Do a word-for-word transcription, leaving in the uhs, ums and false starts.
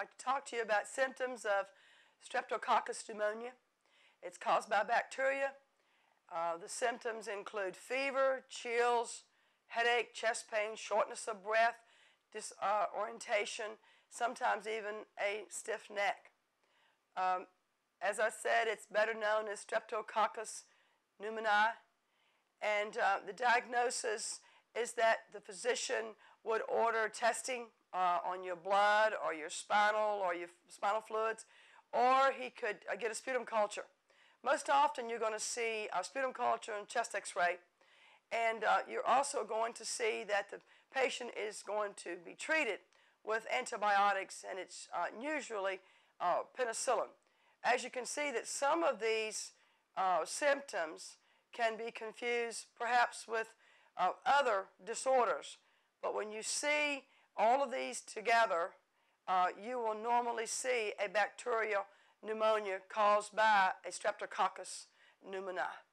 like to talk to you about symptoms of Streptococcus pneumoniae. It's caused by bacteria. Uh, the symptoms include fever, chills, headache, chest pain, shortness of breath, disorientation, sometimes even a stiff neck. Um, as I said, it's better known as Streptococcus pneumoniae, and uh, the diagnosis is that the physician would order testing uh, on your blood or your spinal or your spinal fluids, or he could uh, get a sputum culture. Most often you're going to see a sputum culture and chest x-ray, and uh, you're also going to see that the patient is going to be treated with antibiotics, and it's uh, usually uh, penicillin. As you can see that some of these uh, symptoms can be confused perhaps with uh, other disorders, but when you see all of these together, uh, you will normally see a bacterial pneumonia caused by a Streptococcus pneumoniae.